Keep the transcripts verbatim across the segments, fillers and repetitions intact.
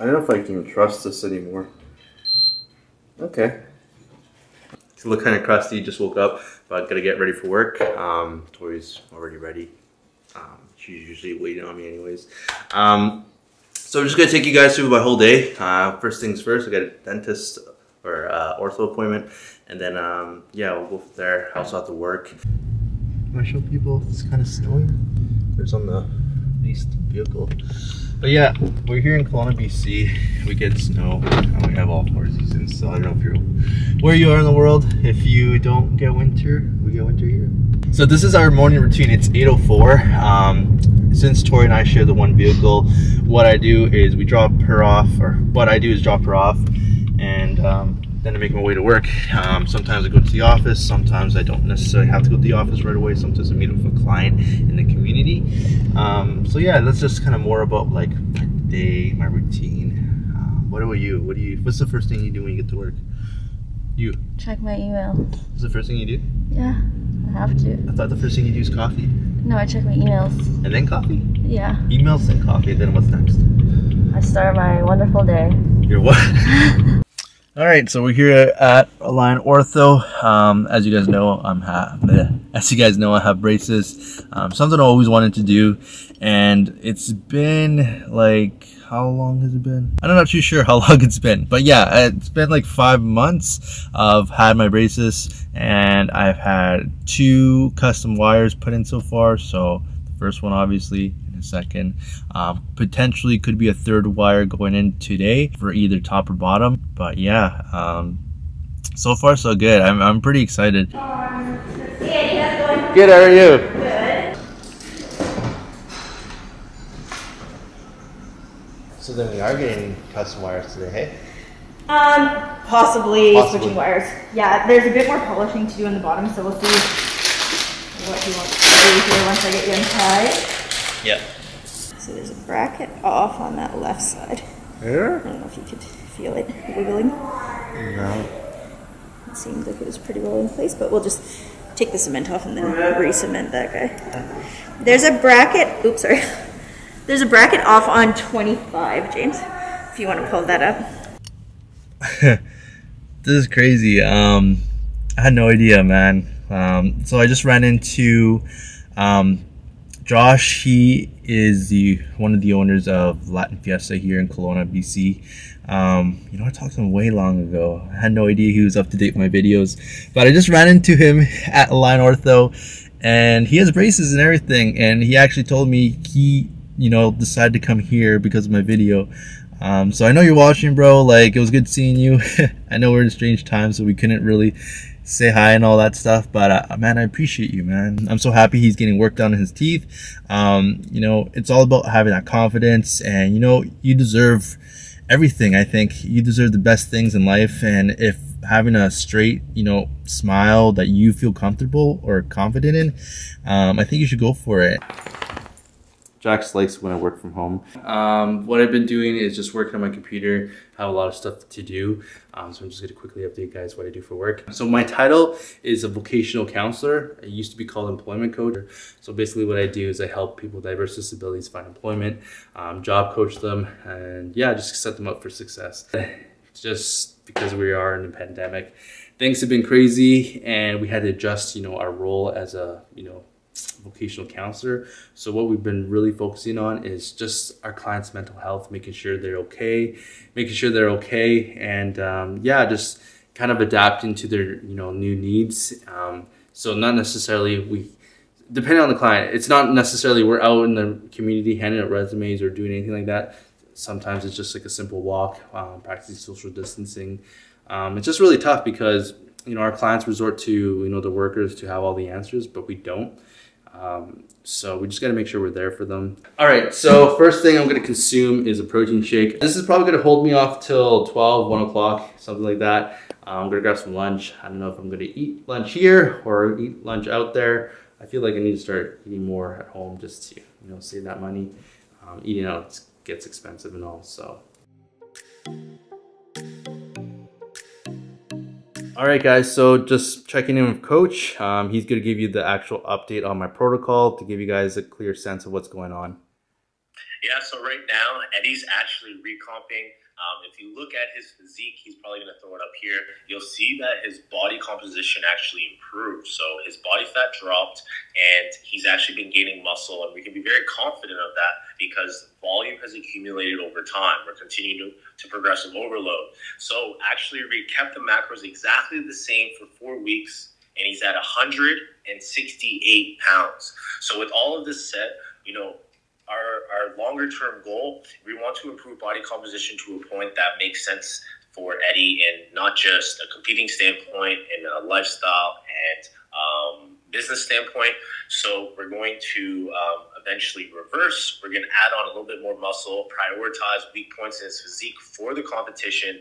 I don't know if I can trust this anymore. Okay. It's look kind of crusty, just woke up, but gotta get ready for work. Um, Tori's already ready. Um, she's usually waiting on me anyways. Um, so I'm just gonna take you guys through my whole day. Uh, first things first, I got a dentist or uh, ortho appointment, and then um, yeah, we'll go from there. I also have to work. Can I show people it's kind of snowing? There's on the least vehicle. But yeah, we're here in Kelowna, B C. We get snow, and we have all four seasons. So I don't know if you're where you are in the world. If you don't get winter, we get winter here. So this is our morning routine. It's eight oh four. Um, since Tori and I share the one vehicle, what I do is we drop her off, or what I do is drop her off, and um, then I make my way to work. Um, sometimes I go to the office. Sometimes I don't necessarily have to go to the office right away. Sometimes I meet with a client in the community. Um, so yeah, that's just kind of more about like my day, my routine. Uh, what about you? What do you? What's the first thing you do when you get to work? You check my email. Is the first thing you do? Yeah, I have to. I thought the first thing you do is coffee. No, I check my emails. And then coffee? Yeah. Emails and coffee. Then what's next? I start my wonderful day. Your what? All right, so we're here at Align Ortho. Um, as you guys know, I'm ha as you guys know, I have braces. Um, something I always wanted to do, and it's been like how long has it been? I'm not too sure how long it's been, but yeah, it's been like five months. I've had my braces, and I've had two custom wires put in so far. So the first one, obviously. Second, um, potentially could be a third wire going in today for either top or bottom, but yeah, um, so far so good. I'm, I'm pretty excited. Good, how are you? Good. So then we are getting custom wires today, hey? Um, possibly, possibly switching wires. Yeah, there's a bit more polishing to do on the bottom, so we'll see what he wants to do here once I get you inside. Yeah. So there's a bracket off on that left side. Yeah? I don't know if you could feel it wiggling. No. It seemed like it was pretty well in place, but we'll just take the cement off and then re-cement that guy. There's a bracket, oops, sorry. There's a bracket off on twenty-five, James, if you want to pull that up. This is crazy. Um, I had no idea, man. Um, so I just ran into... Um, Josh, he is the one of the owners of Latin Fiesta here in Kelowna, B C. Um, you know, I talked to him way long ago. I had no idea he was up to date with my videos. But I just ran into him at Align Ortho, and he has braces and everything. And he actually told me he, you know, decided to come here because of my video. Um, so I know you're watching, bro. Like, it was good seeing you. I know we're in strange times, so we couldn't really say hi and all that stuff, but uh, man, I appreciate you, man. I'm so happy he's getting work done in his teeth. Um, you know, it's all about having that confidence, and you know, you deserve everything. I think you deserve the best things in life, and if having a straight, you know, smile that you feel comfortable or confident in, um, I think you should go for it. Jax likes when I work from home. Um, what I've been doing is just working on my computer. I have a lot of stuff to do. Um, so I'm just gonna quickly update you guys what I do for work. So my title is a vocational counselor. It used to be called employment coach. So basically what I do is I help people with diverse disabilities find employment, um, job coach them, and yeah, just set them up for success. Just because we are in a pandemic, things have been crazy, and we had to adjust, you know, our role as a, you know, vocational counselor. So what we've been really focusing on is just our clients' mental health, making sure they're okay, making sure they're okay, and um, yeah, just kind of adapting to their, you know, new needs. Um, so not necessarily we, depending on the client, it's not necessarily we're out in the community handing out resumes or doing anything like that. Sometimes it's just like a simple walk, um, practicing social distancing. Um, it's just really tough because, you know, our clients resort to, you know, the workers to have all the answers, but we don't. Um, so we just got to make sure we're there for them. All right, so first thing I'm going to consume is a protein shake. This is probably going to hold me off till twelve, one o'clock, something like that. Um, I'm going to grab some lunch. I don't know if I'm going to eat lunch here or eat lunch out there. I feel like I need to start eating more at home just to, you know, save that money. Um, eating out gets expensive and all, so. All right, guys, so just checking in with Coach. Um, he's going to give you the actual update on my protocol to give you guys a clear sense of what's going on. Yeah, so right now, Eddie's actually recomping. Um, if you look at his physique, he's probably going to throw it up here. You'll see that his body composition actually improved. So his body fat dropped, and he's actually been gaining muscle. And we can be very confident of that because volume has accumulated over time. We're continuing to, to progressive overload. So actually, we kept the macros exactly the same for four weeks, and he's at one hundred sixty-eight pounds. So with all of this said, you know, Our, our longer-term goal, we want to improve body composition to a point that makes sense for Eddie, and not just a competing standpoint and a lifestyle and um, business standpoint. So we're going to um, eventually reverse. We're going to add on a little bit more muscle, prioritize weak points in his physique for the competition,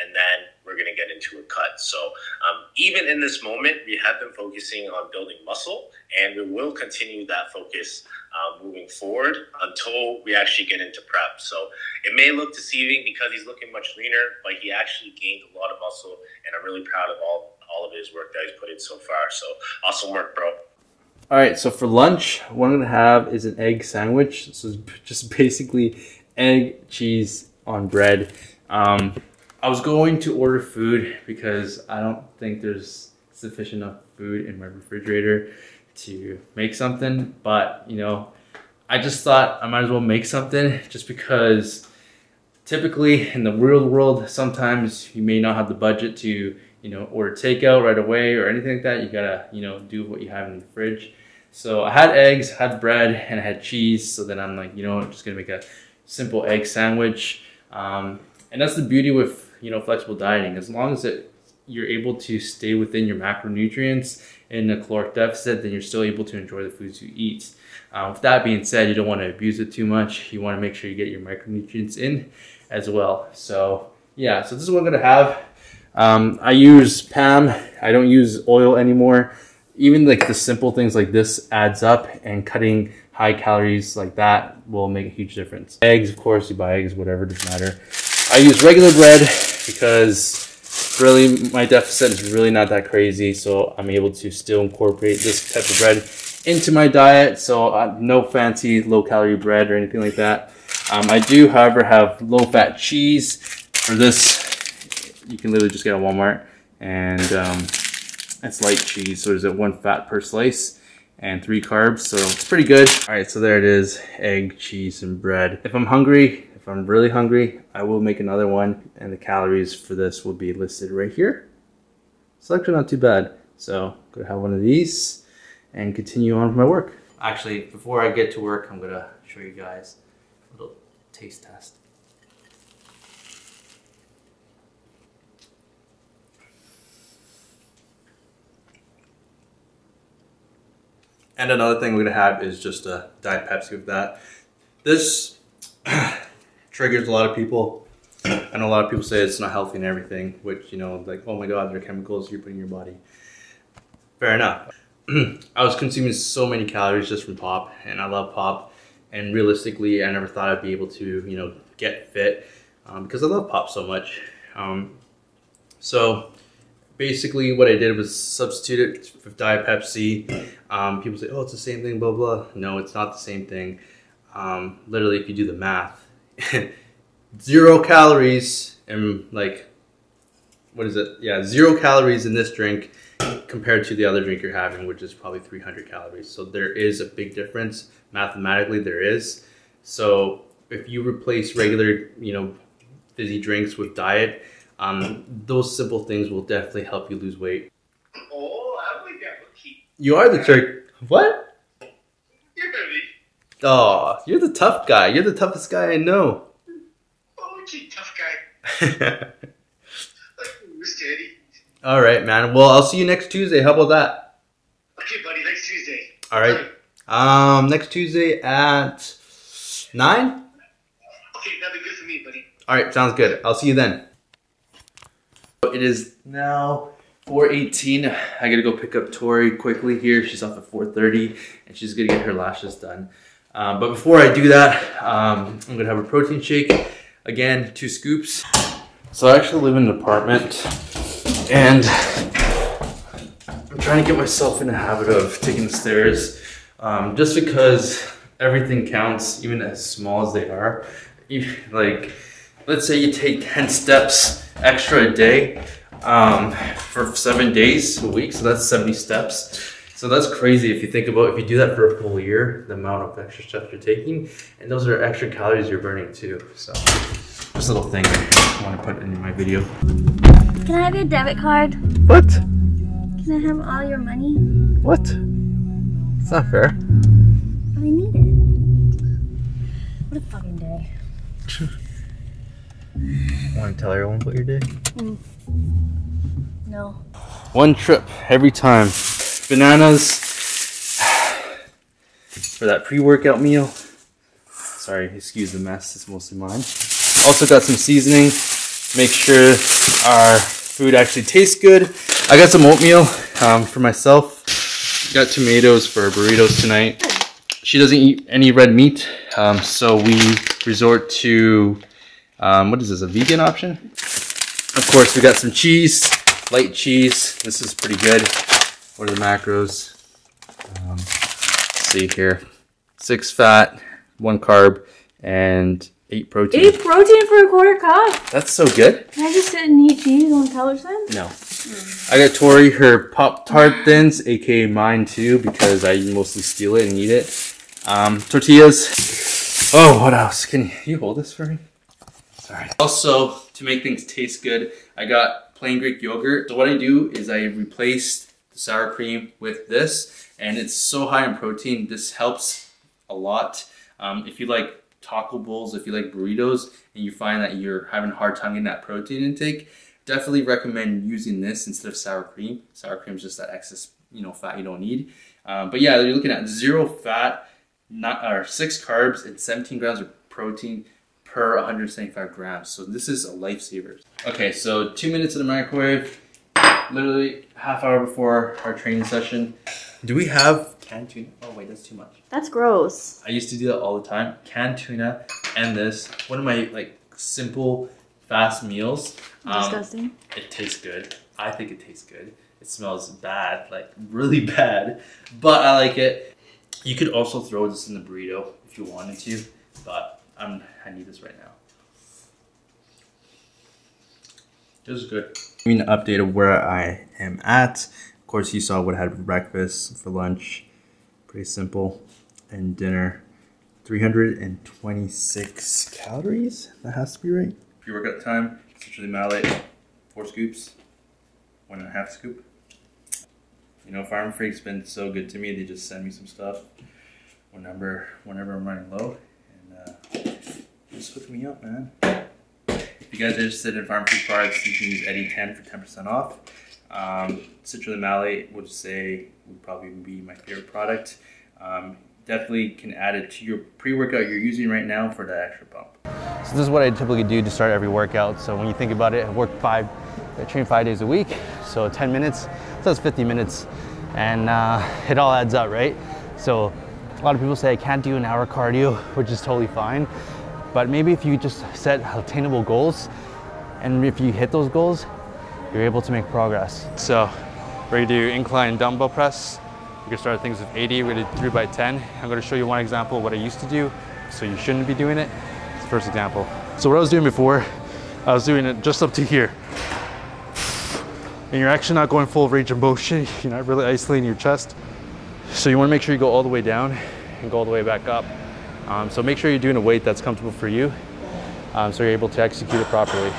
and then we're going to get into a cut. So um, even in this moment, we have been focusing on building muscle, and we will continue that focus um, moving forward until we actually get into prep. So it may look deceiving because he's looking much leaner, but he actually gained a lot of muscle, and I'm really proud of all, all of his work that he's put in so far. So awesome work, bro. All right, so for lunch, what I'm going to have is an egg sandwich. This is just basically egg, cheese on bread. Um... I was going to order food because I don't think there's sufficient enough food in my refrigerator to make something, but you know, I just thought I might as well make something, just because typically in the real world, sometimes you may not have the budget to, you know, order takeout right away or anything like that. You gotta, you know, do what you have in the fridge. So I had eggs, I had bread, and I had cheese. So then I'm like, you know, I'm just gonna make a simple egg sandwich. Um, and that's the beauty with, you know, flexible dieting. As long as it, you're able to stay within your macronutrients in a caloric deficit, then you're still able to enjoy the foods you eat. Um, with that being said, you don't want to abuse it too much. You want to make sure you get your micronutrients in as well. So yeah, so this is what I'm going to have. Um, I use Pam. I don't use oil anymore. Even like the simple things like this adds up, and cutting high calories like that will make a huge difference. Eggs, of course, you buy eggs, whatever, doesn't matter. I use regular bread because really my deficit is really not that crazy, so I'm able to still incorporate this type of bread into my diet. So uh, no fancy low-calorie bread or anything like that. Um, I do, however, have low-fat cheese. For this, you can literally just get at Walmart, and um, it's light cheese, so there's a one fat per slice and three carbs, so it's pretty good. All right, so there it is: egg, cheese, and bread. If I'm hungry, I'm really hungry, I will make another one, and the calories for this will be listed right here. It's actually not too bad. So I'm gonna have one of these and continue on with my work. Actually, before I get to work, I'm gonna show you guys a little taste test. And another thing we're gonna have is just a Diet Pepsi with that. This triggers a lot of people, and a lot of people say it's not healthy and everything, which, you know, like, oh my god, they're chemicals you're putting in your body. Fair enough. I was consuming so many calories just from Pop, and I love Pop, and realistically I never thought I'd be able to, you know, get fit um, because I love Pop so much. Um, so basically what I did was substitute it with Diet Pepsi. Um, people say, oh, it's the same thing, blah blah. No, it's not the same thing. Um, literally, if you do the math, zero calories and like, what is it? Yeah, zero calories in this drink compared to the other drink you're having, which is probably three hundred calories. So there is a big difference. Mathematically, there is. So if you replace regular, you know, fizzy drinks with diet, um, those simple things will definitely help you lose weight. Oh, I believe you're the key. You are the turkey. What? Oh, you're the tough guy. You're the toughest guy I know. Oh, gee, tough guy. All right, man. Well, I'll see you next Tuesday. How about that? Okay, buddy. Next Tuesday. All right. Um, next Tuesday at nine? Okay, that'd be good for me, buddy. All right, sounds good. I'll see you then. It is now four eighteen. I got to go pick up Tori quickly here. She's off at four thirty, and she's going to get her lashes done. Um, but before I do that, um, I'm gonna have a protein shake. Again, two scoops. So I actually live in an apartment, and I'm trying to get myself in the habit of taking the stairs, um, just because everything counts, even as small as they are. Like, let's say you take ten steps extra a day um, for seven days a week, so that's seventy steps. So that's crazy if you think about, if you do that for a full year, the amount of extra steps you're taking, and those are extra calories you're burning too. So just a little thing I want to put in my video. Can I have your debit card? What? Can I have all your money? What? It's not fair. I need it. What a fucking day. Want to tell everyone about your day? Mm. No. One trip every time. Bananas for that pre-workout meal. Sorry, excuse the mess, it's mostly mine. Also got some seasoning. Make sure our food actually tastes good. I got some oatmeal um, for myself. Got tomatoes for our burritos tonight. She doesn't eat any red meat, um, so we resort to, um, what is this, a vegan option? Of course, we got some cheese, light cheese. This is pretty good. What are the macros? Um, let's see here. Six fat, one carb, and eight protein. Eight protein for a quarter cup. That's so good. Can I just sit and eat cheese on television? No. Mm. I got Tori her Pop Tart Thins, aka mine too, because I mostly steal it and eat it. Um, tortillas. Oh, what else? Can you hold this for me? Sorry. Also, to make things taste good, I got plain Greek yogurt. So what I do is I replaced sour cream with this, and it's so high in protein. This helps a lot. Um, if you like taco bowls, if you like burritos, and you find that you're having a hard time getting that protein intake, definitely recommend using this instead of sour cream. Sour cream is just that excess, you know, fat you don't need. Um, but yeah, you're looking at zero fat, not or six carbs, and seventeen grams of protein per one hundred seventy-five grams. So this is a lifesaver. Okay, so two minutes in the microwave. Literally half hour before our training session. Do we have canned tuna? Oh wait, that's too much. That's gross. I used to do that all the time. Canned tuna and this. One of my like simple, fast meals. Um, Disgusting. It tastes good. I think it tastes good. It smells bad, like really bad, but I like it. You could also throw this in the burrito if you wanted to, but I'm, I need this right now. This is good. I mean, an update of where I am at. Of course, you saw what I had for breakfast, for lunch, pretty simple, and dinner. three hundred twenty-six calories. That has to be right. Pre-workout time, Citrulline Malate, four scoops, one and a half scoop. You know, PharmaFreak's been so good to me. They just send me some stuff whenever, whenever I'm running low, and uh, just hook me up, man. If you guys are interested in PharmaFreak products, you can use Eddie ten for ten percent off. Um, Citrulline Malate would say would probably be my favorite product. Um, definitely can add it to your pre-workout you're using right now for that extra pump. So this is what I typically do to start every workout. So when you think about it, I work five, I train five days a week. So ten minutes, so that's fifty minutes. And uh, it all adds up, right? So a lot of people say I can't do an hour cardio, which is totally fine. But maybe if you just set attainable goals, and if you hit those goals, you're able to make progress. So we're gonna do incline dumbbell press. You can start things with eighty, we're gonna do three by ten. I'm gonna show you one example of what I used to do, so you shouldn't be doing it. It's the first example. So what I was doing before, I was doing it just up to here. And you're actually not going full range of motion, you're not really isolating your chest. So you wanna make sure you go all the way down and go all the way back up. Um, so make sure you're doing a weight that's comfortable for you, um, so you're able to execute it properly.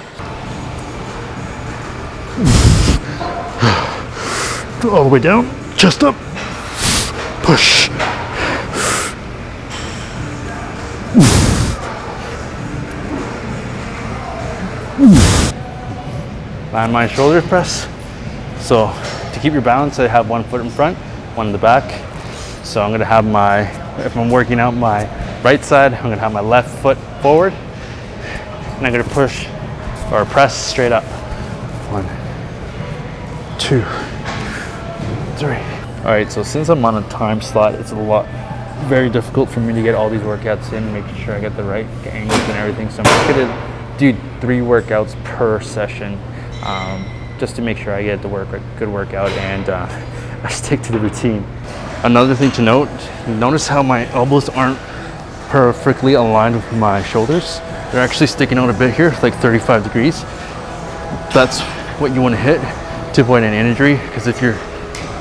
All the way down, chest up, push. Landmine shoulder press. So to keep your balance, I have one foot in front, one in the back. So I'm gonna have my, if I'm working out my right side, I'm gonna have my left foot forward, and I'm gonna push or press straight up. One, two, three. All right, so since I'm on a time slot, it's a lot, very difficult for me to get all these workouts in, making sure I get the right angles and everything. So I'm just gonna do three workouts per session, um, just to make sure I get the work, good workout, and uh, I stick to the routine. Another thing to note, notice how my elbows aren't perfectly aligned with my shoulders. They're actually sticking out a bit here, like thirty-five degrees. That's what you want to hit to avoid an injury, because if you're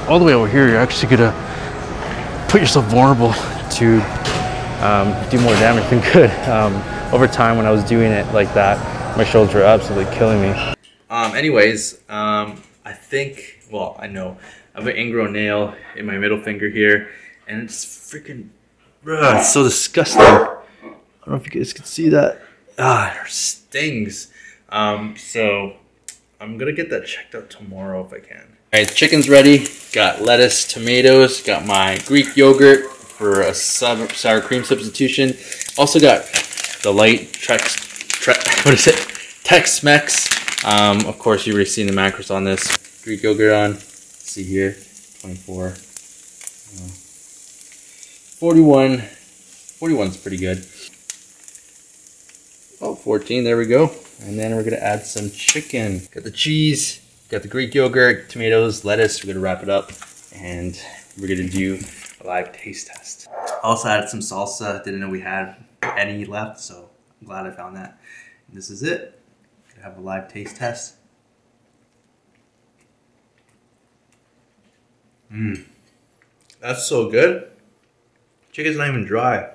all the way over here, you're actually gonna put yourself vulnerable to um, do more damage than good. Um, over time, when I was doing it like that, my shoulders were absolutely killing me. Um, anyways, um, I think, well, I know, I have an ingrown nail in my middle finger here, and it's freaking, ugh, it's so disgusting. I don't know if you guys can see that. Ah, it stings. Um, so I'm gonna get that checked out tomorrow if I can. All right, chicken's ready. Got lettuce, tomatoes, got my Greek yogurt for a sour cream substitution. Also got the light Trex, Trex what is it? Tex-Mex. Um, of course, you've already seen the macros on this. Greek yogurt on, let's see here, twenty-four. forty-one, forty-one's pretty good. Oh, fourteen, there we go. And then we're gonna add some chicken. Got the cheese, got the Greek yogurt, tomatoes, lettuce. We're gonna wrap it up and we're gonna do a live taste test. Also added some salsa, didn't know we had any left, so I'm glad I found that. And this is it, gonna have a live taste test. Mmm, that's so good. Chicken's not even dry.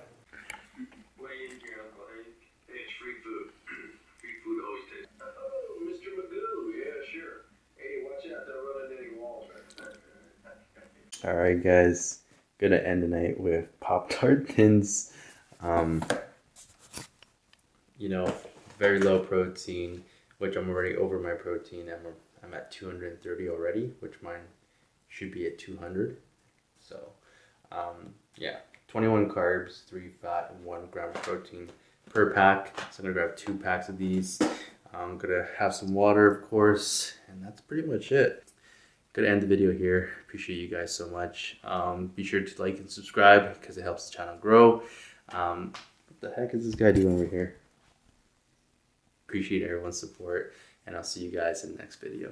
All right, guys, gonna end the night with Pop Tart Thins. Um, you know, very low protein, which I'm already over my protein. I'm, I'm at two hundred thirty already, which mine should be at two hundred. So, um, yeah, twenty-one carbs, three fat, and one gram of protein per pack. So I'm gonna grab two packs of these. I'm gonna have some water, of course, and that's pretty much it. Gonna end the video here. Appreciate you guys so much. Um, be sure to like and subscribe because it helps the channel grow. Um, what the heck is this guy doing over here? Appreciate everyone's support, and I'll see you guys in the next video.